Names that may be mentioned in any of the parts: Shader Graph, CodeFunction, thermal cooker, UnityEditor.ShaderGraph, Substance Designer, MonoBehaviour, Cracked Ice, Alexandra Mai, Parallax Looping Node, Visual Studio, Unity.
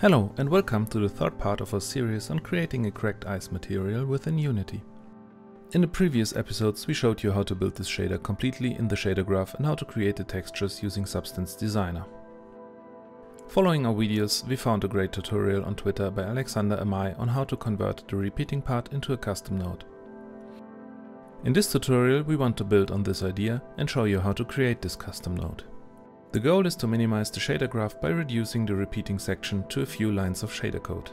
Hello and welcome to the third part of our series on creating a cracked ice material within Unity. In the previous episodes we showed you how to build this shader completely in the shader graph and how to create the textures using Substance Designer. Following our videos, we found a great tutorial on Twitter by Alexandra Mai on how to convert the repeating part into a custom node. In this tutorial we want to build on this idea and show you how to create this custom node. The goal is to minimize the shader graph by reducing the repeating section to a few lines of shader code.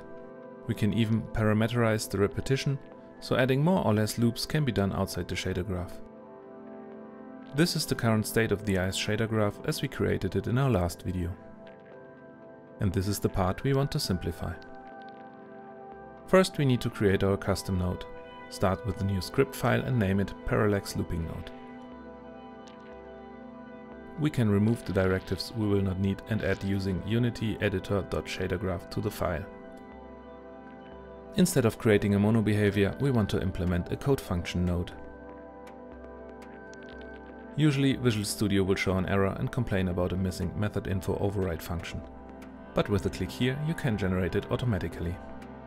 We can even parameterize the repetition, so adding more or less loops can be done outside the shader graph. This is the current state of the ice shader graph as we created it in our last video. And this is the part we want to simplify. First we need to create our custom node. Start with a new script file and name it Parallax Looping Node. We can remove the directives we will not need and add using UnityEditor.ShaderGraph to the file. Instead of creating a MonoBehaviour, we want to implement a CodeFunction node. Usually Visual Studio will show an error and complain about a missing methodinfo override function. But with a click here, you can generate it automatically.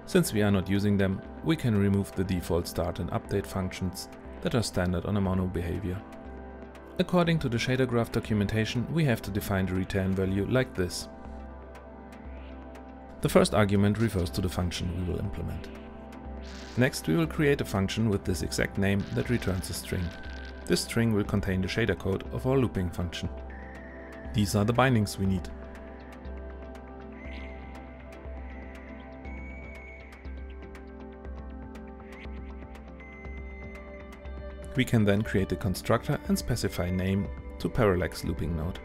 Since we are not using them, we can remove the default start and update functions that are standard on a MonoBehaviour. According to the shader graph documentation, we have to define the return value like this. The first argument refers to the function we will implement. Next, we will create a function with this exact name that returns a string. This string will contain the shader code of our looping function. These are the bindings we need. We can then create a constructor and specify name to Parallax Looping Node.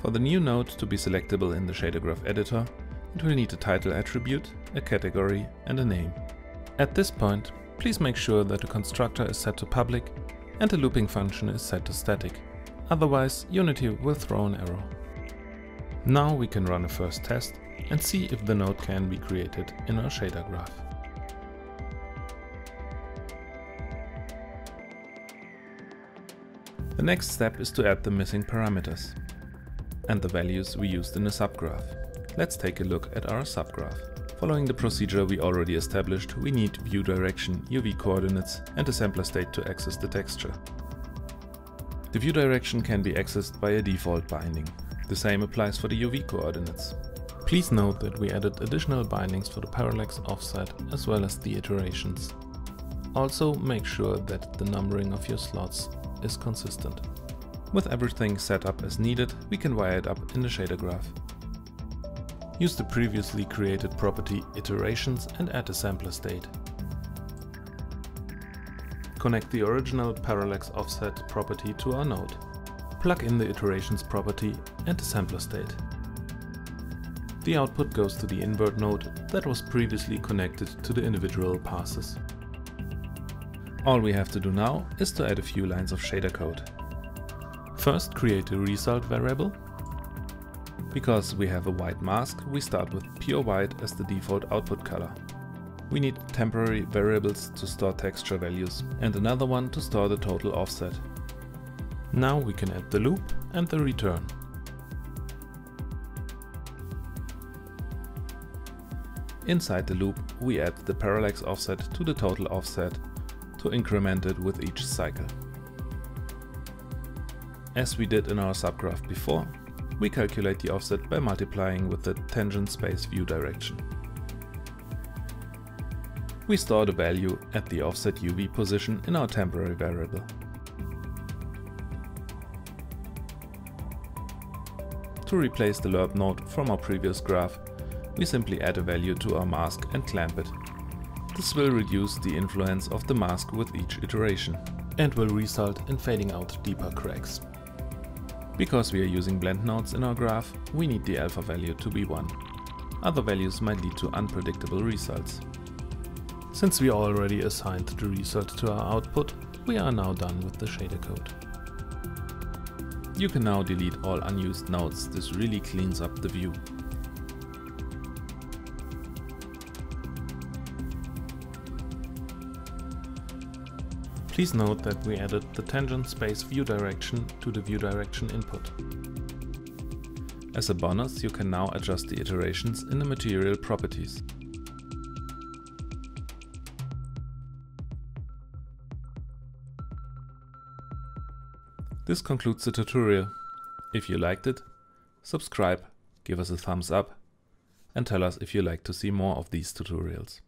For the new node to be selectable in the shader graph editor, it will need a title attribute, a category and a name. At this point, please make sure that the constructor is set to public and the looping function is set to static. Otherwise, Unity will throw an error. Now we can run a first test and see if the node can be created in our shader graph. The next step is to add the missing parameters and the values we used in the subgraph. Let's take a look at our subgraph. Following the procedure we already established, we need view direction, UV coordinates and a sampler state to access the texture. The view direction can be accessed by a default binding. The same applies for the UV coordinates. Please note that we added additional bindings for the parallax offset as well as the iterations. Also make sure that the numbering of your slots is consistent. With everything set up as needed, we can wire it up in the shader graph. Use the previously created property iterations and add a sampler state. Connect the original parallax offset property to our node. Plug in the iterations property and the sampler state. The output goes to the invert node that was previously connected to the individual passes. All we have to do now is to add a few lines of shader code. First create a result variable. Because we have a white mask, we start with pure white as the default output color. We need temporary variables to store texture values and another one to store the total offset. Now we can add the loop and the return. Inside the loop, we add the parallax offset to the total offset to increment it with each cycle. As we did in our subgraph before, we calculate the offset by multiplying with the tangent space view direction. We store the value at the offset UV position in our temporary variable. To replace the lerp node from our previous graph, we simply add a value to our mask and clamp it. This will reduce the influence of the mask with each iteration and will result in fading out deeper cracks. Because we are using blend nodes in our graph, we need the alpha value to be 1. Other values might lead to unpredictable results. Since we already assigned the result to our output, we are now done with the shader code. You can now delete all unused nodes. This really cleans up the view. Please note that we added the tangent space view direction to the view direction input. As a bonus, you can now adjust the iterations in the material properties. This concludes the tutorial. If you liked it, subscribe, give us a thumbs up, and tell us if you like to see more of these tutorials.